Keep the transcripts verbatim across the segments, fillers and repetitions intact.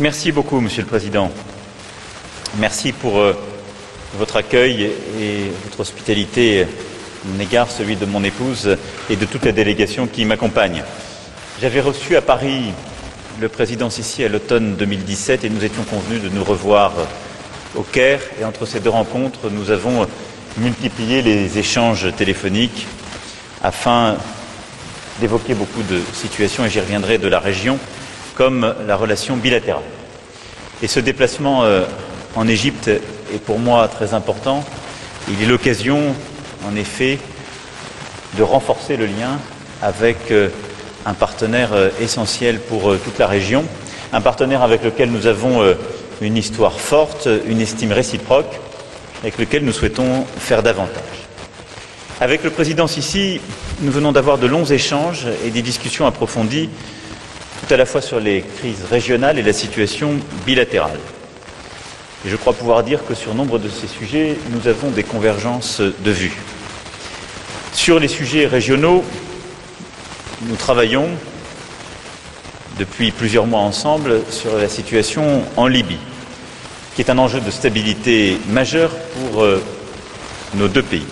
Merci beaucoup, Monsieur le Président. Merci pour euh, votre accueil et votre hospitalité, mon égard, celui de mon épouse et de toute la délégation qui m'accompagne. J'avais reçu à Paris le président Sisi à l'automne deux mille dix-sept et nous étions convenus de nous revoir au Caire. Et entre ces deux rencontres, nous avons multiplié les échanges téléphoniques afin d'évoquer beaucoup de situations, et j'y reviendrai, de la région, comme la relation bilatérale. Et ce déplacement en Égypte est pour moi très important. Il est l'occasion, en effet, de renforcer le lien avec un partenaire essentiel pour toute la région, un partenaire avec lequel nous avons une histoire forte, une estime réciproque, avec lequel nous souhaitons faire davantage. Avec le président Sisi, nous venons d'avoir de longs échanges et des discussions approfondies, tout à la fois sur les crises régionales et la situation bilatérale. Et je crois pouvoir dire que sur nombre de ces sujets, nous avons des convergences de vues. Sur les sujets régionaux, nous travaillons depuis plusieurs mois ensemble sur la situation en Libye, qui est un enjeu de stabilité majeur pour euh, nos deux pays.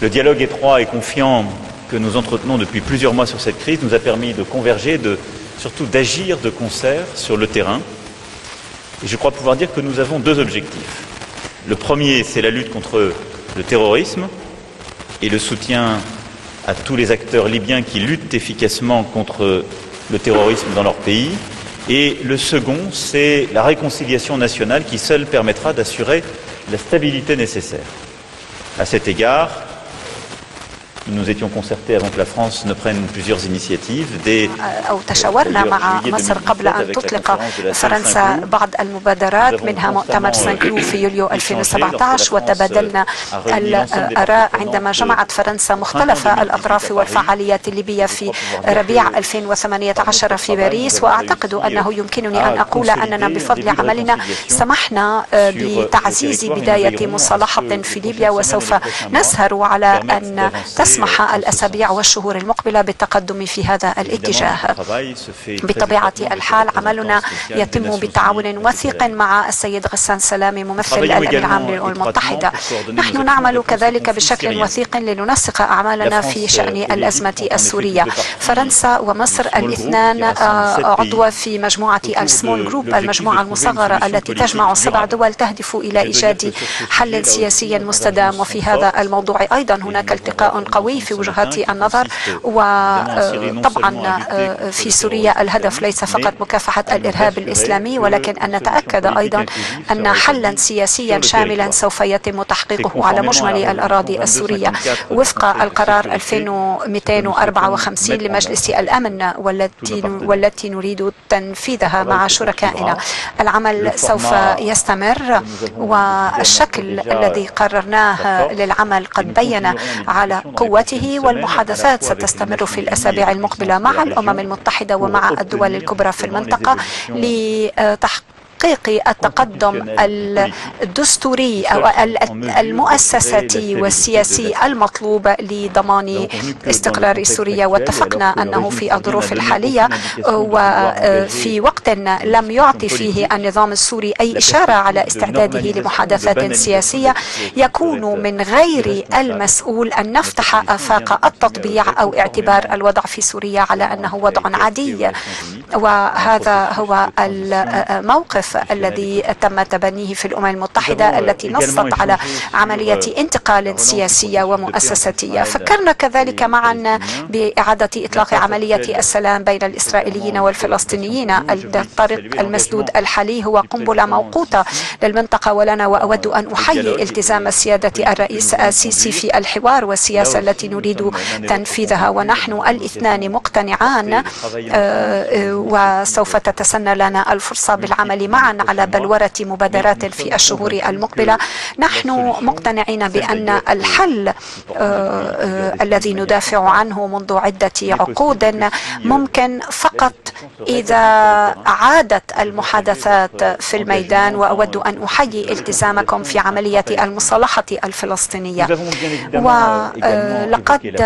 Le dialogue étroit et confiant que nous entretenons depuis plusieurs mois sur cette crise nous a permis de converger, de, surtout d'agir de concert sur le terrain. Et je crois pouvoir dire que nous avons deux objectifs. Le premier, c'est la lutte contre le terrorisme et le soutien à tous les acteurs libyens qui luttent efficacement contre le terrorisme dans leur pays. Et le second, c'est la réconciliation nationale qui seule permettra d'assurer la stabilité nécessaire. À cet égard, nous nous étions concertés avant que la France ne prenne plusieurs initiatives. Dès تشاورنا مع مصر قبل أن تطلق فرنسا بعض المبادرات منها مؤتمر سانكرو في يوليو ألفين وسبعة عشر وتبادلنا الآراء عندما جمعت فرنسا مختلف الأطراف والفعاليات الليبية في ربيع ألفين وثمانية عشر في باريس. وأعتقد أنه يمكنني أن أقول أننا بفضل عملنا سمحنا بتعزيز بداية مصالحة في ليبيا وسوف نسهر على أن تسمح الأسابيع والشهور المقبلة بالتقدم في هذا الاتجاه. بطبيعة الحال عملنا يتم بتعاون وثيق مع السيد غسان سلامي ممثل الأمين العام للأمم المتحدة. نحن نعمل كذلك بشكل وثيق لننسق أعمالنا في شأن الأزمة السورية. فرنسا ومصر الاثنان عضو في مجموعة السمول جروب، المجموعة المصغرة التي تجمع سبع دول تهدف إلى إيجاد حل سياسي مستدام. وفي هذا الموضوع أيضا هناك التقاء قوي في وجهات النظر. وطبعا في سوريا الهدف ليس فقط مكافحة الإرهاب الإسلامي ولكن أن نتأكد أيضا أن حلا سياسيا شاملا سوف يتم تحقيقه على مجمل الأراضي السورية وفق القرار ألفين ومئتين وأربعة وخمسين لمجلس الأمن والتي والتي نريد تنفيذها مع شركائنا. العمل سوف يستمر والشكل الذي قررناه للعمل قد بين على قوته والمحادثات ستستمر في الأسابيع المقبلة مع الأمم المتحدة ومع الدول الكبرى في المنطقة لتحقيق التقدم الدستوري أو المؤسساتي والسياسي المطلوب لضمان استقرار سوريا. واتفقنا أنه في الظروف الحالية وفي وقت لم يعطي فيه النظام السوري أي إشارة على استعداده لمحادثات سياسية يكون من غير المسؤول أن نفتح آفاق التطبيع أو اعتبار الوضع في سوريا على أنه وضع عادي. وهذا هو الموقف الذي تم تبنيه في الأمم المتحدة التي نصت على عملية انتقال سياسية ومؤسساتية. فكرنا كذلك معا بإعادة إطلاق عملية السلام بين الإسرائيليين والفلسطينيين. الطريق المسدود الحالي هو قنبلة موقوتة للمنطقة ولنا. وأود أن أحيي التزام سيادة الرئيس السيسي في الحوار والسياسة التي نريد تنفيذها ونحن الاثنان مقتنعان. وسوف تتسنى لنا الفرصة بالعمل معا على بلورة مبادرات في الشهور المقبلة. نحن مقتنعين بأن الحل الذي ندافع عنه منذ عدة عقود ممكن فقط إذا عادت المحادثات في الميدان. وأود أن أحيي التزامكم في عملية المصالحة الفلسطينية. ولقد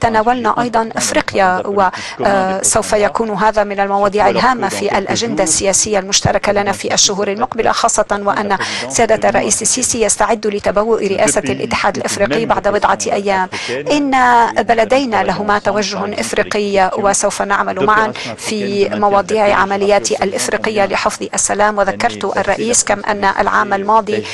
تناولنا أيضا أفريقيا، وسوف يكون هذا من المواضيع الهامة في الأجندة السياسية المشتركة لنا في الشهور المقبلة، خاصة وأن سيادة الرئيس السيسي يستعد لتبوء رئاسة الاتحاد الأفريقي بعد بضعة أيام. إن بلدينا لهما توجه إفريقي، وسوف نعمل معا في مواضيع عمليات الإفريقية لحفظ السلام. وذكرت الرئيس كم أن العام الماضي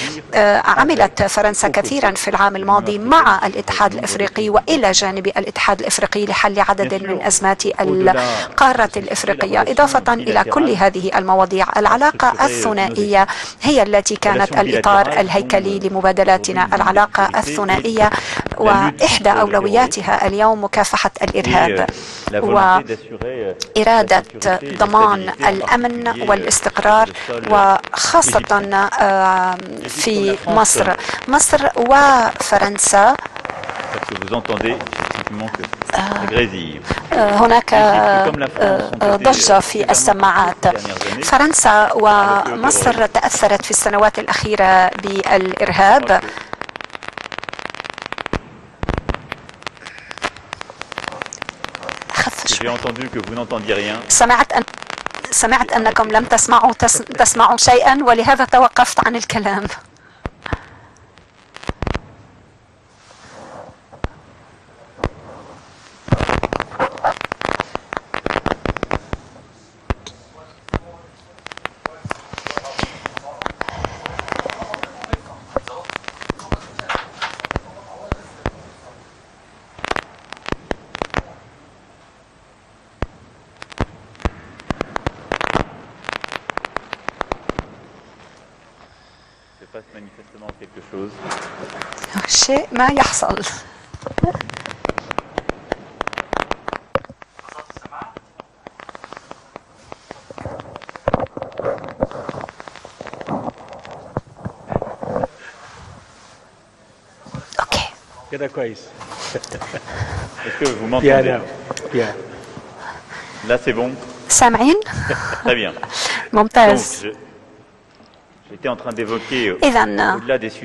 عملت فرنسا كثيرا في العام الماضي مع الاتحاد الأفريقي وإلى جانب الاتحاد الأفريقي لحل عدد من أزمات القارة الإفريقية. إضافة إلى كل هذه المواضيع، العلاقة الثنائية هي التي كانت الإطار الهيكلي لمبادلاتنا. العلاقة الثنائية وإحدى أولوياتها اليوم مكافحة الإرهاب، وإرادة ضمان الأمن والاستقرار، وخاصة في مصر. مصر وفرنسا هناك ضجة في السماعات. فرنسا ومصر تأثرت في السنوات الأخيرة بالإرهاب. سمعت أن سمعت أنكم لم تسمعوا تسمعوا شيئا، ولهذا توقفت عن الكلام. شيء ما يحصل. اوكي كده كويس. سامعين؟ ممتاز.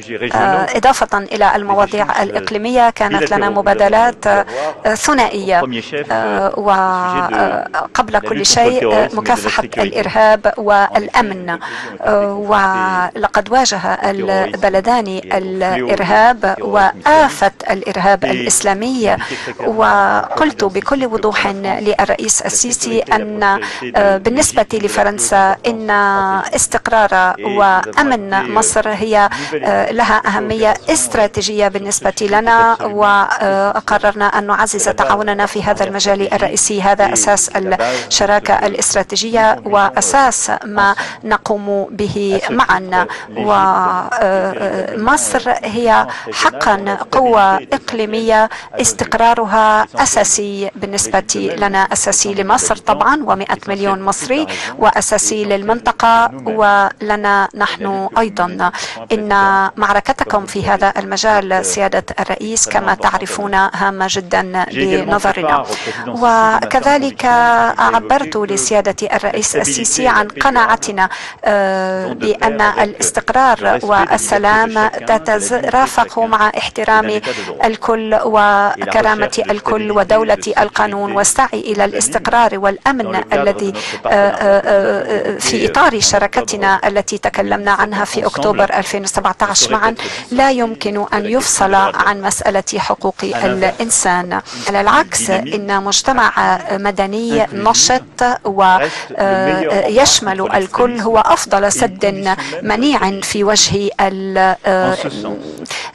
إذا إضافة إلى المواضيع الإقليمية، كانت لنا مبادلات ثنائية، وقبل كل شيء مكافحة الإرهاب والأمن. ولقد واجه البلدان الإرهاب وآفة الإرهاب الإسلامي. وقلت بكل وضوح للرئيس السيسي أن بالنسبة لفرنسا إن استقرار و أمن مصر هي لها أهمية استراتيجية بالنسبة لنا، وقررنا أن نعزز تعاوننا في هذا المجال الرئيسي. هذا أساس الشراكة الاستراتيجية وأساس ما نقوم به معا. ومصر هي حقا قوة إقليمية، استقرارها أساسي بالنسبة لنا، أساسي لمصر طبعا ومئة مليون مصري، وأساسي للمنطقة ولنا نحن أيضا. إن معركتكم في هذا المجال سيادة الرئيس كما تعرفون هامة جدا بنظرنا. وكذلك عبرت لسيادة الرئيس السيسي عن قناعتنا بأن الاستقرار والسلام تترافق مع احترام الكل وكرامة الكل ودولة القانون، والسعي إلى الاستقرار والأمن الذي في إطار شراكتنا التي تكلمنا تكلمنا عنها في أكتوبر ألفين وسبعة عشر معا لا يمكن أن يفصل عن مسألة حقوق الإنسان. على العكس، إن مجتمع مدني نشط ويشمل الكل هو أفضل سد منيع في وجه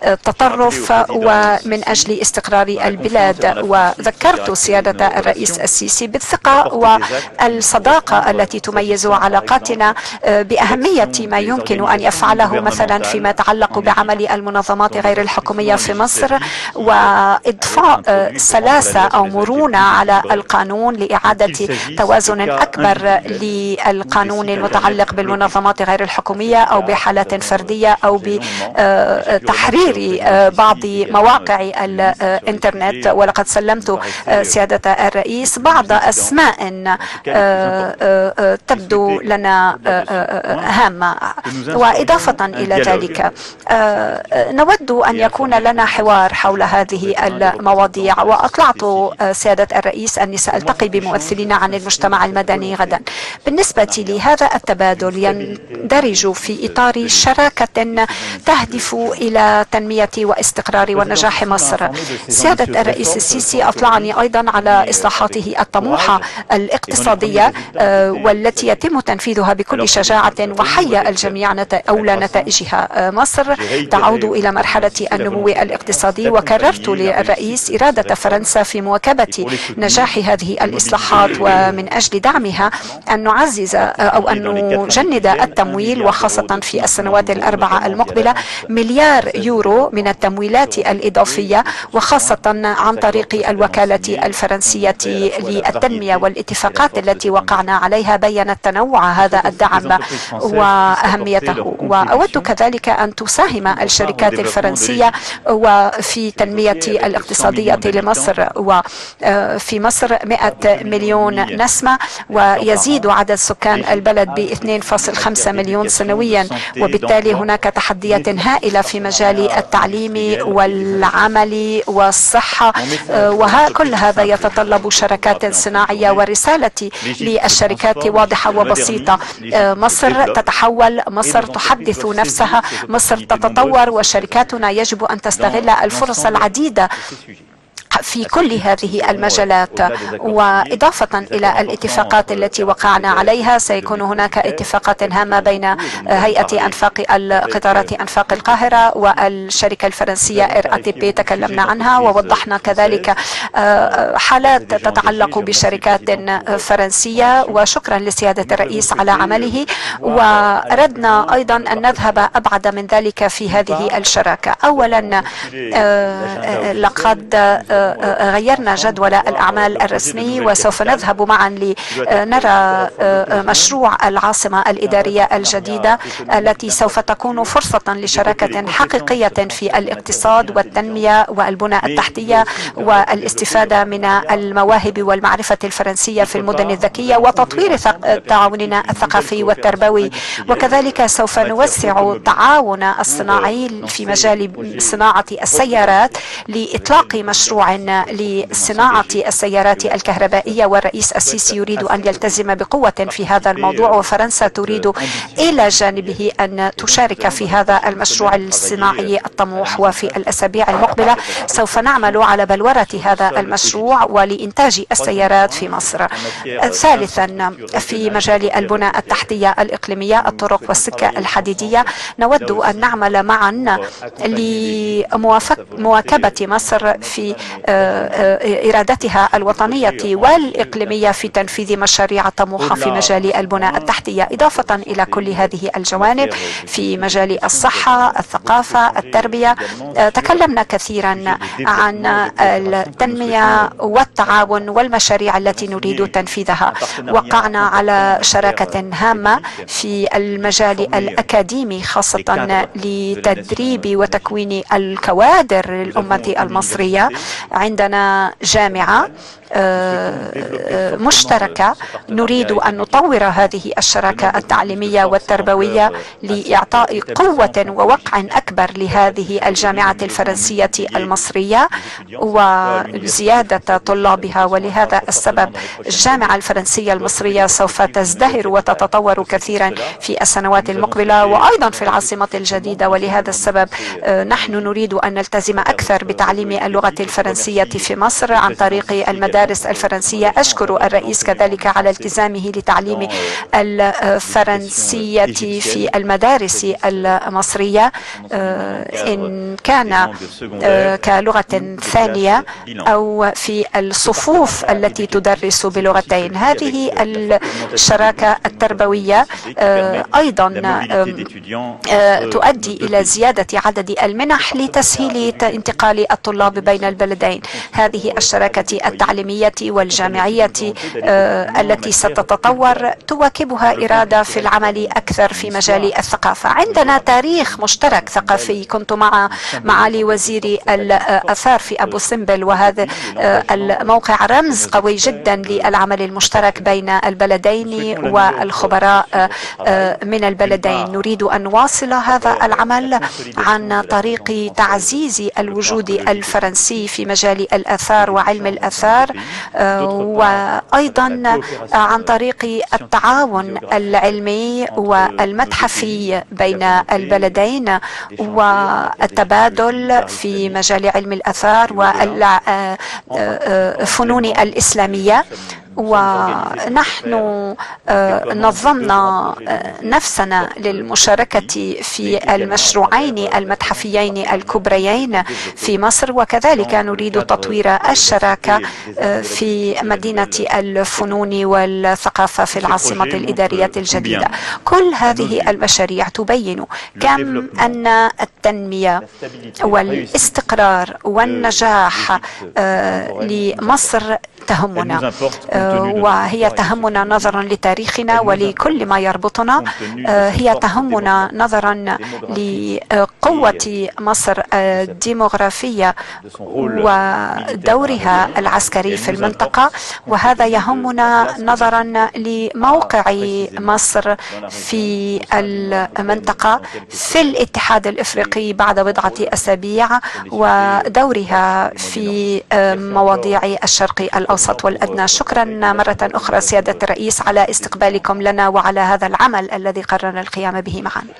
التطرف ومن أجل استقرار البلاد. وذكرت سيادة الرئيس السيسي بالثقة والصداقة التي تميز علاقاتنا بأهمية ما يمكن أن يفعله مثلا فيما يتعلق بعمل المنظمات غير الحكومية في مصر وإضفاء سلاسة أو مرونة على القانون لإعادة توازن أكبر للقانون المتعلق بالمنظمات غير الحكومية أو بحالات فردية أو بتحرير بعض مواقع الإنترنت. ولقد سلمت سيادة الرئيس بعض أسماء تبدو لنا هامة. وإضافة إلى ذلك نود أن يكون لنا حوار حول هذه المواضيع، وأطلعت سيادة الرئيس أني سألتقي بممثلين عن المجتمع المدني غدا. بالنسبة لي هذا التبادل يندرج في إطار شراكة تهدف إلى تنمية واستقرار ونجاح مصر. سيادة الرئيس السيسي أطلعني أيضا على إصلاحاته الطموحة الاقتصادية والتي يتم تنفيذها بكل شجاعة، وحيا الجميع أولى نتائجها. مصر تعود إلى مرحلة النمو الاقتصادي، وكررت للرئيس إرادة فرنسا في مواكبة نجاح هذه الإصلاحات، ومن أجل دعمها أن نعزز أو أن نجند التمويل، وخاصة في السنوات الأربعة المقبلة مليار يورو من التمويلات الإضافية، وخاصة عن طريق الوكالة الفرنسية للتنمية. والاتفاقات التي وقعنا عليها بيّنت تنوع هذا الدعم وأهميته. وأود كذلك أن تساهم الشركات الفرنسية وفي تنمية الاقتصادية لمصر. وفي مصر مئة مليون نسمة، ويزيد عدد سكان البلد ب اثنين فاصل خمسة مليون سنويا، وبالتالي هناك تحديات هائلة في مجال التعليم والعمل والصحة، وكل هذا يتطلب شراكات صناعية. ورسالتي للشركات واضحة وبسيطة: مصر تتحول، مصر تحدث نفسها، مصر تتطور، وشركاتنا يجب أن تستغل الفرص العديدة في كل هذه المجالات. وإضافة إلى الاتفاقات التي وقعنا عليها سيكون هناك اتفاقات هامة بين هيئة أنفاق القطارات أنفاق القاهرة والشركة الفرنسية آر إيه تي بي، تكلمنا عنها ووضحنا كذلك حالات تتعلق بشركات فرنسية. وشكرا لسيادة الرئيس على عمله، وأردنا أيضا أن نذهب أبعد من ذلك في هذه الشراكة. أولا لقد غيرنا جدول الأعمال الرسمي، وسوف نذهب معا لنرى مشروع العاصمة الإدارية الجديدة التي سوف تكون فرصة لشراكة حقيقية في الاقتصاد والتنمية والبنى التحتية والاستفادة من المواهب والمعرفة الفرنسية في المدن الذكية وتطوير تعاوننا الثقافي والتربوي. وكذلك سوف نوسع التعاون الصناعي في مجال صناعة السيارات لإطلاق مشروع لصناعة السيارات الكهربائية، والرئيس السيسي يريد أن يلتزم بقوة في هذا الموضوع، وفرنسا تريد إلى جانبه أن تشارك في هذا المشروع الصناعي الطموح. وفي الأسابيع المقبلة سوف نعمل على بلورة هذا المشروع ولإنتاج السيارات في مصر. ثالثا في مجال البنى التحتية الإقليمية، الطرق والسكة الحديدية، نود أن نعمل معا لمواكبة مصر في إرادتها الوطنية والإقليمية في تنفيذ مشاريع طموحة في مجال البنى التحتية. إضافة إلى كل هذه الجوانب في مجال الصحة، الثقافة، التربية، تكلمنا كثيرا عن التنمية والتعاون والمشاريع التي نريد تنفيذها. وقعنا على شراكة هامة في المجال الأكاديمي، خاصة لتدريب وتكوين الكوادر للأمة المصرية. عندنا جامعة مشتركة، نريد أن نطور هذه الشراكة التعليمية والتربوية لإعطاء قوة ووقع أكبر لهذه الجامعة الفرنسية المصرية وزيادة طلابها. ولهذا السبب الجامعة الفرنسية المصرية سوف تزدهر وتتطور كثيرا في السنوات المقبلة، وأيضا في العاصمة الجديدة. ولهذا السبب نحن نريد أن نلتزم أكثر بتعليم اللغة الفرنسية الفرنسية في مصر عن طريق المدارس الفرنسية. أشكر الرئيس كذلك على التزامه لتعليم الفرنسية في المدارس المصرية إن كان كلغة ثانية أو في الصفوف التي تدرس بلغتين. هذه الشراكة التربوية أيضا تؤدي إلى زيادة عدد المنح لتسهيل انتقال الطلاب بين البلدين. هذه الشراكة التعليمية والجامعية التي ستتطور تواكبها إرادة في العمل أكثر في مجال الثقافة. عندنا تاريخ مشترك ثقافي. كنت مع معالي وزير الآثار في أبو سمبل، وهذا الموقع رمز قوي جدا للعمل المشترك بين البلدين والخبراء من البلدين. نريد أن نواصل هذا العمل عن طريق تعزيز الوجود الفرنسي في مجال الآثار وعلم الآثار، وأيضا عن طريق التعاون العلمي والمتحفي بين البلدين والتبادل في مجال علم الآثار والفنون الإسلامية. ونحن نظمنا نفسنا للمشاركة في المشروعين المتحفيين الكبريين في مصر، وكذلك نريد تطوير الشراكة في مدينة الفنون والثقافة في العاصمة الإدارية الجديدة. كل هذه المشاريع تبين كم أن التنمية والاستقرار والنجاح لمصر تهمنا، وهي تهمنا نظرا لتاريخنا ولكل ما يربطنا، هي تهمنا نظرا لقوة مصر الديمغرافية ودورها العسكري في المنطقة، وهذا يهمنا نظرا لموقع مصر في المنطقة في الاتحاد الإفريقي بعد بضعة أسابيع ودورها في مواضيع الشرق الأوسط والأدنى. شكرا مرة أخرى سيادة الرئيس على استقبالكم لنا وعلى هذا العمل الذي قررنا القيام به معا.